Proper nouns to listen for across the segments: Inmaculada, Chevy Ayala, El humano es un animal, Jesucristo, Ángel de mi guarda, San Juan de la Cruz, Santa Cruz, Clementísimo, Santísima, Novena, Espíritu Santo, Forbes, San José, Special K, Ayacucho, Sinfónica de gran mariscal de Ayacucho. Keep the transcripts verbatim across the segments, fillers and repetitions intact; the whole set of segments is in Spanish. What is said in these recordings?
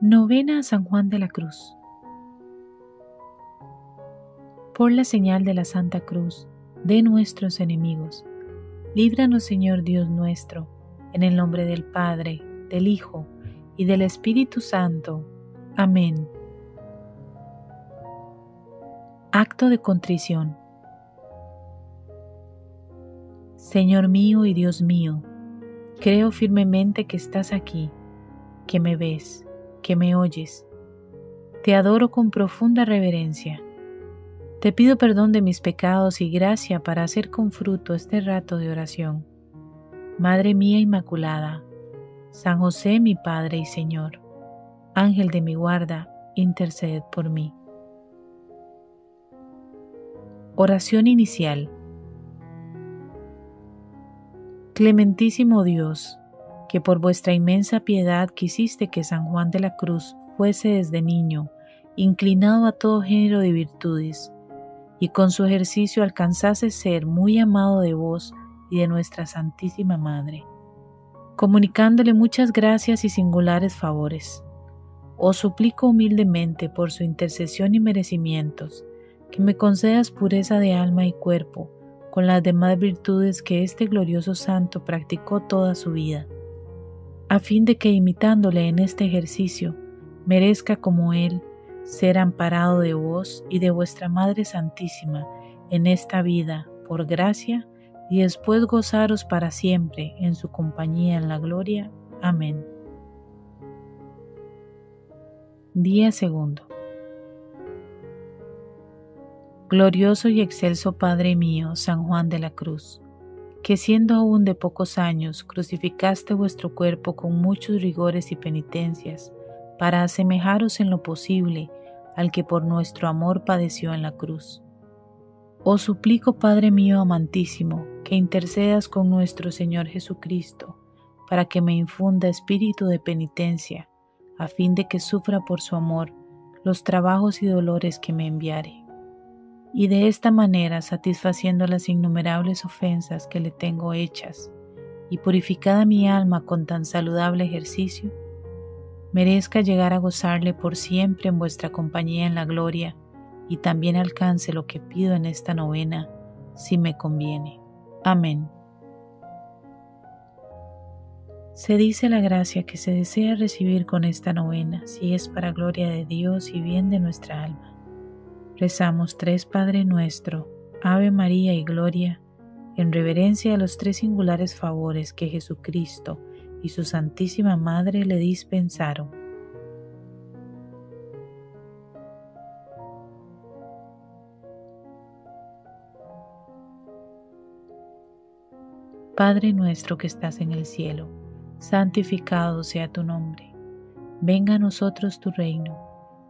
Novena a San Juan de la Cruz. Por la señal de la Santa Cruz de nuestros enemigos, líbranos, Señor Dios nuestro, en el nombre del Padre, del Hijo y del Espíritu Santo. Amén. Acto de contrición. Señor mío y Dios mío, creo firmemente que estás aquí, que me ves, que me oyes. Te adoro con profunda reverencia. Te pido perdón de mis pecados y gracia para hacer con fruto este rato de oración. Madre mía Inmaculada, San José mi Padre y Señor, Ángel de mi guarda, interceded por mí. Oración inicial. Clementísimo Dios, que por vuestra inmensa piedad quisiste que San Juan de la Cruz fuese desde niño inclinado a todo género de virtudes, y con su ejercicio alcanzase ser muy amado de vos y de nuestra Santísima Madre, comunicándole muchas gracias y singulares favores. Os suplico humildemente por su intercesión y merecimientos, que me concedas pureza de alma y cuerpo, con las demás virtudes que este glorioso santo practicó toda su vida, a fin de que imitándole en este ejercicio, merezca como él ser amparado de vos y de vuestra Madre Santísima en esta vida, por gracia, y después gozaros para siempre en su compañía en la gloria. Amén. Día segundo. Glorioso y excelso Padre mío, San Juan de la Cruz, que siendo aún de pocos años crucificaste vuestro cuerpo con muchos rigores y penitencias, para asemejaros en lo posible al que por nuestro amor padeció en la cruz. Os suplico, Padre mío amantísimo, que intercedas con nuestro Señor Jesucristo, para que me infunda espíritu de penitencia, a fin de que sufra por su amor los trabajos y dolores que me enviare, y de esta manera, satisfaciendo las innumerables ofensas que le tengo hechas, y purificada mi alma con tan saludable ejercicio, merezca llegar a gozarle por siempre en vuestra compañía en la gloria, y también alcance lo que pido en esta novena, si me conviene. Amén. Se dice la gracia que se desea recibir con esta novena, si es para gloria de Dios y bien de nuestra alma. Rezamos tres Padre Nuestro, Ave María y Gloria, en reverencia a los tres singulares favores que Jesucristo y su Santísima Madre le dispensaron. Padre nuestro que estás en el cielo, santificado sea tu nombre. Venga a nosotros tu reino.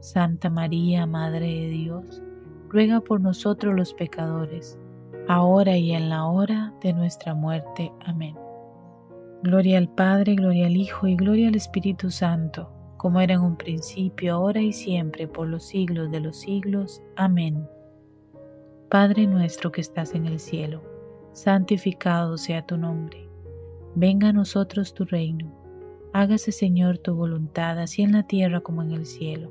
Santa María, Madre de Dios, ruega por nosotros los pecadores, ahora y en la hora de nuestra muerte. Amén. Gloria al Padre, gloria al Hijo y gloria al Espíritu Santo, como era en un principio, ahora y siempre, por los siglos de los siglos. Amén. Padre nuestro que estás en el cielo, santificado sea tu nombre. Venga a nosotros tu reino. Hágase, Señor, tu voluntad, así en la tierra como en el cielo.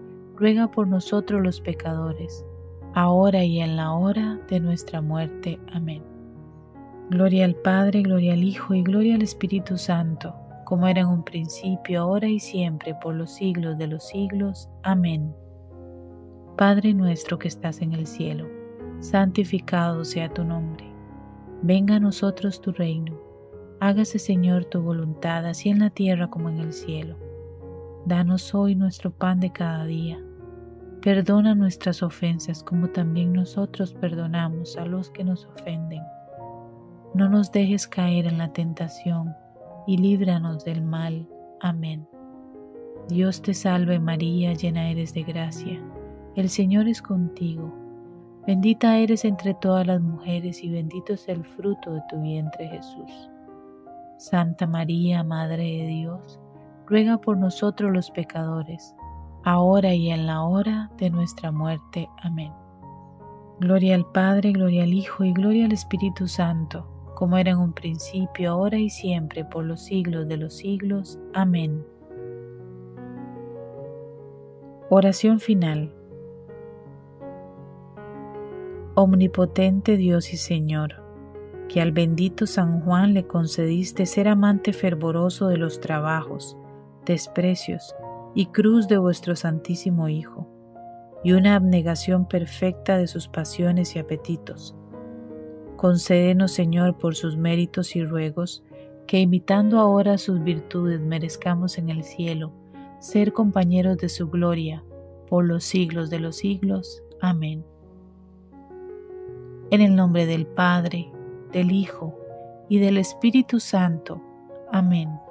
ruega por nosotros los pecadores, ahora y en la hora de nuestra muerte. Amén. Gloria al Padre, gloria al Hijo y gloria al Espíritu Santo, como era en un principio, ahora y siempre, por los siglos de los siglos. Amén. Padre nuestro que estás en el cielo, santificado sea tu nombre. Venga a nosotros tu reino. Hágase, Señor, tu voluntad, así en la tierra como en el cielo. Danos hoy nuestro pan de cada día. Perdona nuestras ofensas, como también nosotros perdonamos a los que nos ofenden. No nos dejes caer en la tentación, y líbranos del mal. Amén. Dios te salve María, llena eres de gracia. El Señor es contigo. Bendita eres entre todas las mujeres, y bendito es el fruto de tu vientre Jesús. Santa María, Madre de Dios, ruega por nosotros los pecadores, ahora y en la hora de nuestra muerte. Amén. Gloria al Padre, gloria al Hijo y gloria al Espíritu Santo, como era en un principio, ahora y siempre, por los siglos de los siglos. Amén. Oración final. Omnipotente Dios y Señor, que al bendito San Juan le concediste ser amante fervoroso de los trabajos, desprecios y cruz de vuestro Santísimo Hijo, y una abnegación perfecta de sus pasiones y apetitos, concédenos, Señor, por sus méritos y ruegos, que imitando ahora sus virtudes merezcamos en el cielo ser compañeros de su gloria por los siglos de los siglos. Amén. En el nombre del Padre, del Hijo y del Espíritu Santo. Amén.